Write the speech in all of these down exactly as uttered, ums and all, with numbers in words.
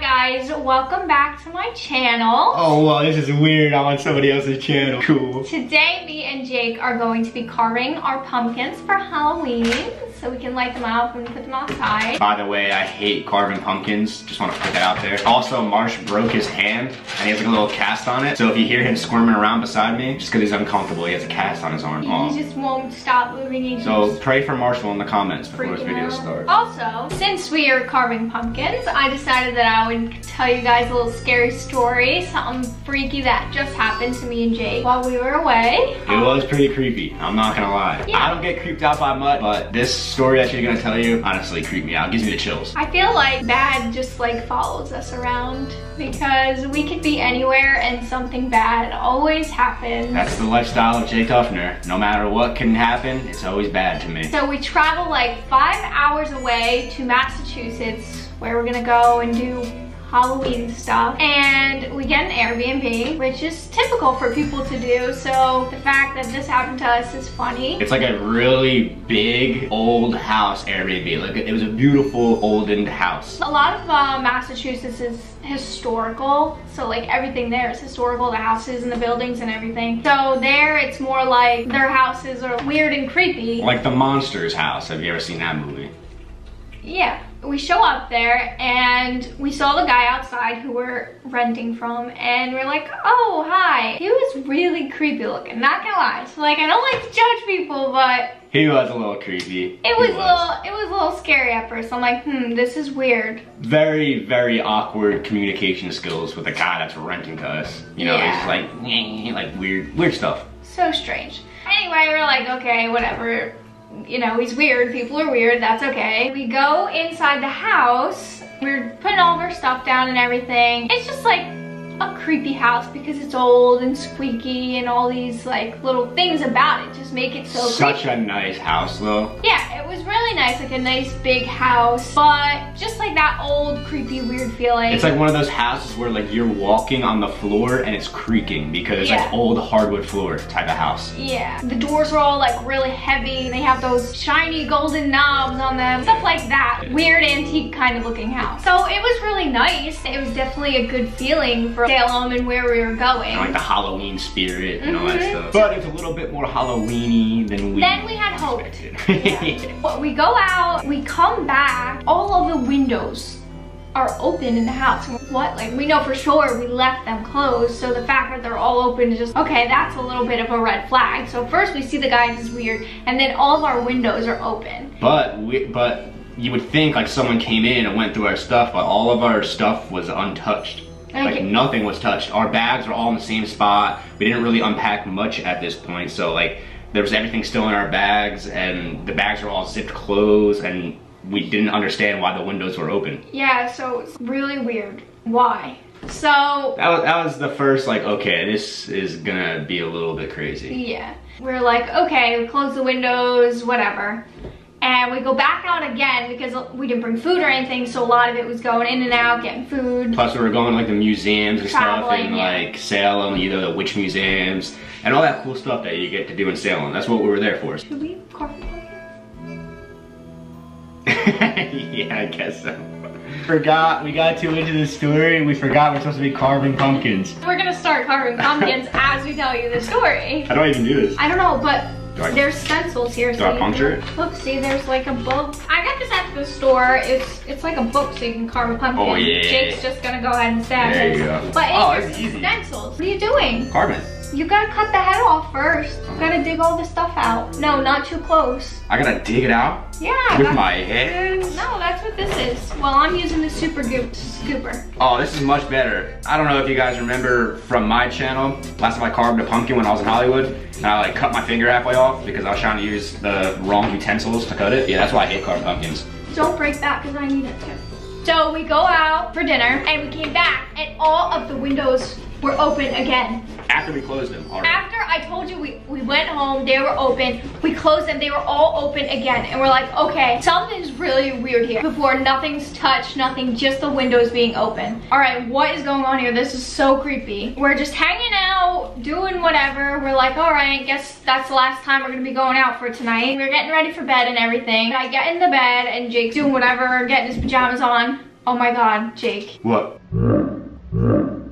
guys, welcome back to my channel. Oh well, this is weird, I'm on somebody else's channel. Cool. Today me and Jake are going to be carving our pumpkins for Halloween, so we can light them up and put them outside. By the way, I hate carving pumpkins, just want to put that out there. Also, Marsh broke his hand and he has like a little cast on it, so if you hear him squirming around beside me, just because he's uncomfortable, he has a cast on his arm. He, oh. he just won't stop moving. He so pray for Marshall in the comments before this video out. starts. Also, since we are carving pumpkins, I decided that I would tell you guys a little scary story, something freaky that just happened to me and Jake while we were away. It was pretty creepy, I'm not gonna lie. Yeah. I don't get creeped out by much, but this story that she's gonna tell you honestly creeped me out. It gives me the chills. I feel like bad just like follows us around because we could be anywhere and something bad always happens. That's the lifestyle of Jake Dufner. No matter what can happen, it's always bad to me. So we travel like five hours away to Massachusetts where we're gonna go and do Halloween stuff, and we get an Airbnb, which is typical for people to do, so the fact that this happened to us is funny. It's like a really big old house Airbnb, like it was a beautiful olden house. A lot of uh, Massachusetts is historical, so like everything there is historical, the houses and the buildings and everything. So there it's more like their houses are weird and creepy. Like the Monsters house, have you ever seen that movie? Yeah. We show up there and we saw the guy outside who we're renting from, and we're like, oh, hi. He was really creepy looking, not gonna lie. So like, I don't like to judge people, but he was a little creepy. It was, was. a little, it was a little scary at first. I'm like, hmm, this is weird. Very, very awkward communication skills with the guy that's renting to us. You know, yeah. It's like, nyeh, like weird, weird stuff. So strange. Anyway, we're like, okay, whatever. You know, he's weird, people are weird, that's okay. We go inside the house, we're putting all of our stuff down and everything. It's just like a creepy house because it's old and squeaky and all these like little things about it just make it so Such creepy. a nice house though. Yeah, it was really nice, like a nice big house, but just like that old creepy weird feeling. It's like one of those houses where like you're walking on the floor and it's creaking because it's yeah. like old hardwood floor type of house. Yeah, the doors are all like really heavy, they have those shiny golden knobs on them, stuff like that. Weird antique kind of looking house. So it was really nice, it was definitely a good feeling for Salem and where we were going. You know, like the Halloween spirit and mm-hmm. all that stuff. But it's a little bit more Halloween-y than we Then we had hoped. Yeah. But we go out, we come back, all of the windows are open in the house. What? Like, we know for sure we left them closed, so the fact that they're all open is just, okay, that's a little bit of a red flag. So first we see the guys is weird, and then all of our windows are open. But, we, but you would think like someone came in and went through our stuff, but all of our stuff was untouched. Like okay. nothing was touched. Our bags were all in the same spot. We didn't really unpack much at this point, so like there was everything still in our bags, and the bags were all zipped closed, and we didn't understand why the windows were open. Yeah, so it's really weird. Why? So that was, that was the first like, okay, this is gonna be a little bit crazy. Yeah. We're like, okay, we close the windows, whatever. And we go back out again because we didn't bring food or anything, so a lot of it was going in and out, getting food. Plus we were going to like the museums and stuff in like Salem, you know, the witch museums, and all that cool stuff that you get to do in Salem. That's what we were there for. Should we carve pumpkins? Yeah, I guess so. Forgot, we got too into the story, we forgot we're supposed to be carving pumpkins. We're going to start carving pumpkins as we tell you the story. How do I even do this? I don't know, but... I, there's stencils here. Do so I puncture it? Look, see, there's like a book. I got this at the store. It's it's like a book, so you can carve a pumpkin. Oh yeah. Jake's just gonna go ahead and stab there it. There you go. But oh, it's easy. Stencils. What are you doing? Carving. You gotta cut the head off first. You gotta dig all the stuff out. No, not too close. I gotta dig it out? Yeah. With my hands? No, that's what this is. Well, I'm using the super goop scooper. Oh, this is much better. I don't know if you guys remember from my channel, last time I carved a pumpkin when I was in Hollywood, and I like cut my finger halfway off because I was trying to use the wrong utensils to cut it. Yeah, that's why I hate carving pumpkins. Don't break that because I need it too. So we go out for dinner and we came back and all of the windows were open again. After we closed them. Already. After I told you we, we went home, they were open, we closed them, they were all open again. And we're like, okay, something's really weird here. Before, nothing's touched, nothing, just the windows being open. All right, what is going on here? This is so creepy. We're just hanging out, doing whatever. We're like, all right, I guess that's the last time we're gonna be going out for tonight. We're getting ready for bed and everything. And I get in the bed and Jake's doing whatever, getting his pajamas on. Oh my God, Jake. What?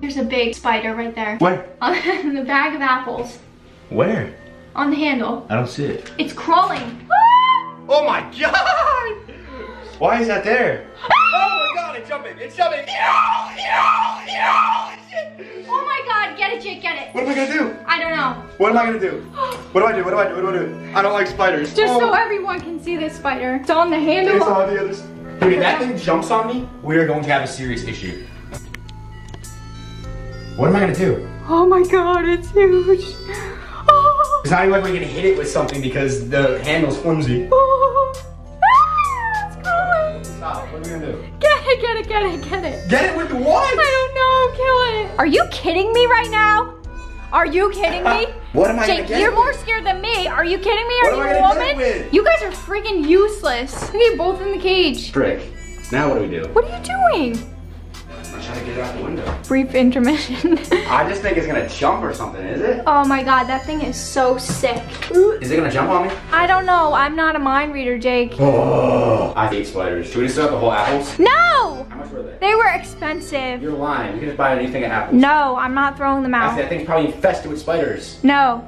There's a big spider right there. Where? On the bag of apples. Where? On the handle. I don't see it. It's crawling. Oh my God! Why is that there? Oh my God, it's jumping, it's jumping. Oh my God, get it, Jake, get it. What am I gonna do? I don't know. What am I gonna do? What do I do, what do I do, what do I do? I don't like spiders. Just oh. so everyone can see this spider. It's on the handle. It's on the other side. Dude, if that thing jumps on me, we are going to have a serious issue. What am I gonna do? Oh my God, it's huge. Oh. It's not even like we're gonna hit it with something because the handle's flimsy. Oh. Ah, it's crawling. Stop, what are we gonna do? Get it, get it, get it, get it. Get it with what? I don't know, kill it. Are you kidding me right now? Are you kidding me? What am I Jake, gonna get you're more scared than me. Are you kidding me? Are what you am I gonna a woman? Get it with? You guys are freaking useless. Look at you both in the cage. Frick, now what do we do? What are you doing? Trying to get it out the window. Brief intermission. I just think it's gonna jump or something, is it? Oh my God, that thing is so sick. Is it gonna jump on me? I don't know. I'm not a mind reader, Jake. Oh, I hate spiders. Should we just sell the whole apples? No! How much were they? They were expensive. You're lying. You can just buy anything at apples. No, I'm not throwing them out. I think that thing's probably infested with spiders. No.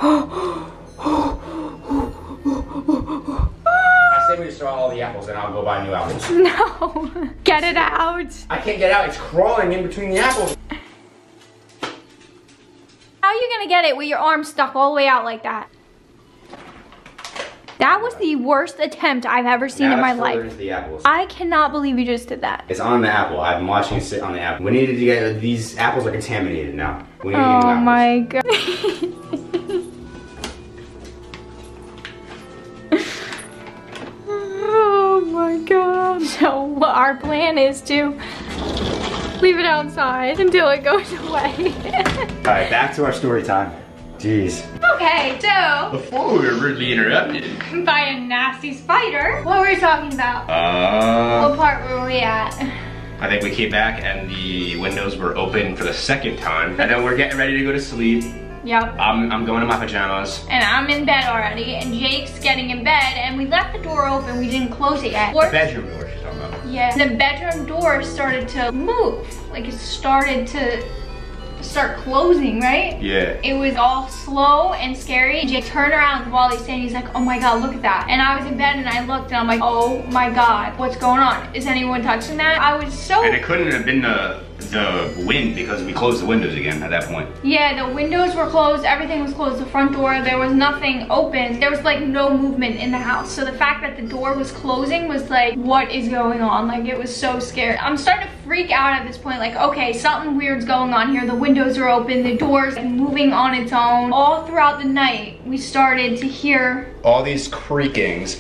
I say we just throw all the apples and I'll go buy new apples. No. Get it out. I can't get out. It's crawling in between the apples. How are you going to get it with your arm stuck all the way out like that? That was the worst attempt I've ever seen now in my life. Into the apples. I cannot believe you just did that. It's on the apple. I've been watching it sit on the apple. We needed to get these apples are contaminated now. We need oh to my God. So our plan is to leave it outside until it goes away. All right, back to our story time. Jeez. Okay, so. Before we were rudely interrupted. By a nasty spider. What were we talking about? Uh, what part were we at? I think we came back and the windows were open for the second time. And then we're getting ready to go to sleep. Yep. I'm, I'm going to my pajamas. And I'm in bed already, and Jake's getting in bed, and we left the door open, we didn't close it yet. Or the bedroom door she's talking about. Yeah. The bedroom door started to move. Like it started to start closing, right? Yeah. It was all slow and scary. Jake turned around while he's saying, he's like, oh my God, look at that. And I was in bed and I looked and I'm like, oh my God, what's going on? Is anyone touching that? I was so- And it couldn't have been the, the wind because we closed the windows again at that point. Yeah, the windows were closed. Everything was closed. The front door, there was nothing open. There was like no movement in the house. So the fact that the door was closing was like, what is going on? Like it was so scary. I'm starting to freak out at this point. Like, okay, something weird's going on here. The windows are open, the doors are moving on its own. All throughout the night, we started to hear all these creakings.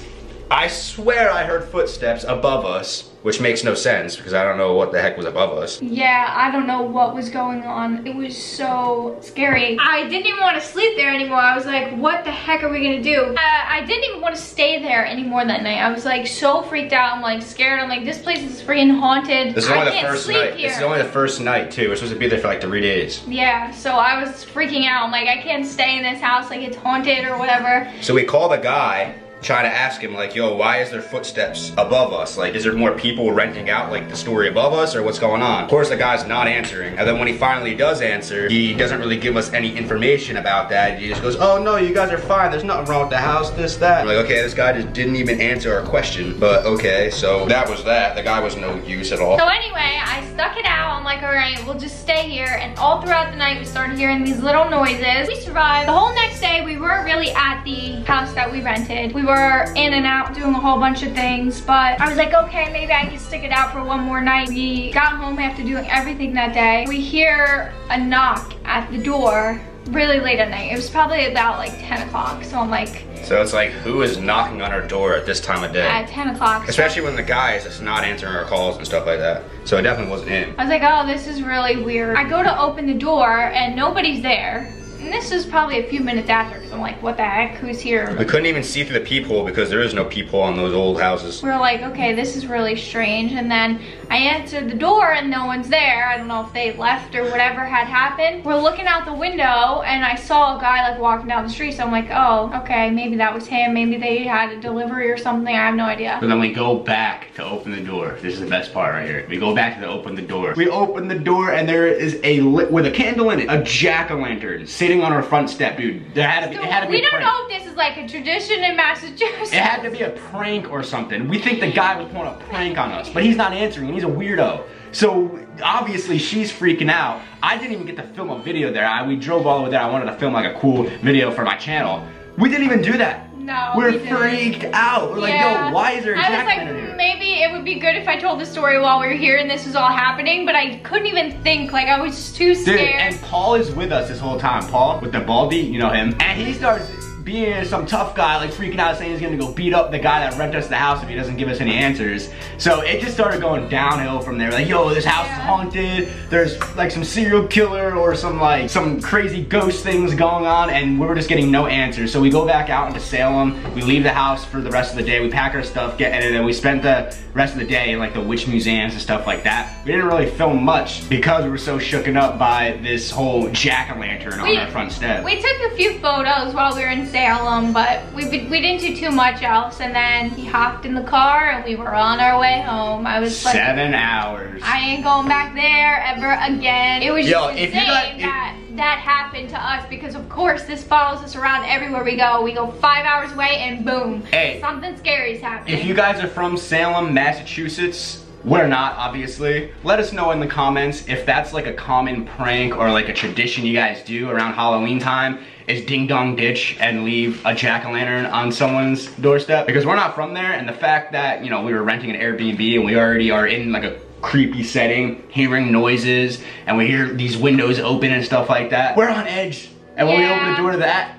I swear I heard footsteps above us, which makes no sense because I don't know what the heck was above us. Yeah, I don't know what was going on. It was so scary. I didn't even want to sleep there anymore. I was like, what the heck are we gonna do? Uh, I didn't even want to stay there anymore that night. I was like so freaked out. I'm like scared. I'm like, this place is freaking haunted. This is only I can't the first sleep night. Here. This is only the first night too. We're supposed to be there for like three days. Yeah, so I was freaking out. I'm like, I can't stay in this house. Like it's haunted or whatever. So we call the guy. Trying to ask him like, yo, why is there footsteps above us? Like, is there more people renting out like the story above us or what's going on? Of course, the guy's not answering. And then when he finally does answer, he doesn't really give us any information about that. He just goes, oh no, you guys are fine. There's nothing wrong with the house, this, that. We're like, okay, this guy just didn't even answer our question, but okay. So that was that. The guy was no use at all. So anyway, I stuck it out. I'm like, all right, we'll just stay here. And all throughout the night, we started hearing these little noises. We survived. The whole next day, we weren't really at the house that we rented. We were in and out doing a whole bunch of things, but I was like, okay, maybe I can stick it out for one more night. We got home after doing everything that day. We hear a knock at the door really late at night. It was probably about like ten o'clock, so I'm like... So it's like, who is knocking on our door at this time of day? At ten o'clock. Especially when the guy is just not answering our calls and stuff like that. So it definitely wasn't him. I was like, oh, this is really weird. I go to open the door and nobody's there. And this is probably a few minutes after, because I'm like, what the heck, who's here? We couldn't even see through the peephole because there is no peephole on those old houses. We're like, okay, this is really strange. And then I answered the door and no one's there. I don't know if they left or whatever had happened. We're looking out the window and I saw a guy like walking down the street. So I'm like, oh, okay, maybe that was him. Maybe they had a delivery or something. I have no idea. And then we go back to open the door. This is the best part right here. We go back to the open the door. We open the door and there is a lit with a candle in it, a jack-o'-lantern sitting on our front step, dude. There had to be, so it had to be we a don't prank. Know if this is like a tradition in Massachusetts. It had to be a prank or something. We think the guy was pulling a prank on us, but he's not answering. He's a weirdo. So obviously she's freaking out. I didn't even get to film a video there. I, we drove all the way there. I wanted to film like a cool video for my channel. We didn't even do that. No, We're we freaked out. We're yeah. like, yo, why is there a jack-o'-lantern here? I was like, maybe it would be good if I told the story while we were here and this was all happening, but I couldn't even think. Like, I was too scared. Dude, and Paul is with us this whole time. Paul with the baldy, you know him. And he starts being some tough guy, like freaking out, saying he's gonna go beat up the guy that rented us the house if he doesn't give us any answers. So it just started going downhill from there. Like, yo, this house yeah. is haunted. There's like some serial killer or some like some crazy ghost things going on, and we were just getting no answers. So we go back out into Salem. We leave the house for the rest of the day. We pack our stuff, get in, and we spent the rest of the day in like the witch museums and stuff like that. We didn't really film much because we were so shooken up by this whole jack-o'-lantern on our front step. We took a few photos while we were in Salem. Salem, but we, we didn't do too much else, and then he hopped in the car and we were on our way home. I was like, seven hours. I ain't going back there ever again. It was just insane that that happened to us, because of course this follows us around everywhere we go. We go five hours away and boom, hey, something scary is happening. If you guys are from Salem, Massachusetts, we're not, obviously. Let us know in the comments if that's like a common prank or like a tradition you guys do around Halloween time, is ding dong ditch and leave a jack-o'-lantern on someone's doorstep, because we're not from there, and the fact that, you know, we were renting an Airbnb and we already are in like a creepy setting, hearing noises, and we hear these windows open and stuff like that, we're on edge. And when yeah. we open the door to that,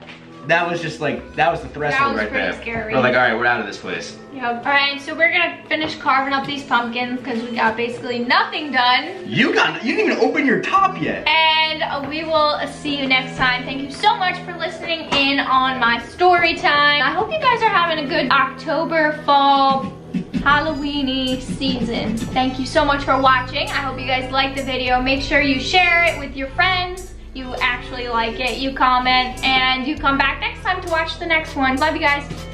that was just like, that was the threshold right there. That was pretty scary. We're like, all right, we're out of this place. Yep. All right, so we're gonna finish carving up these pumpkins because we got basically nothing done. You got, you didn't even open your top yet. And we will see you next time. Thank you so much for listening in on my story time. I hope you guys are having a good October, fall, Halloween-y season. Thank you so much for watching. I hope you guys liked the video. Make sure you share it with your friends. You actually like it, you comment, and you come back next time to watch the next one. Love you guys.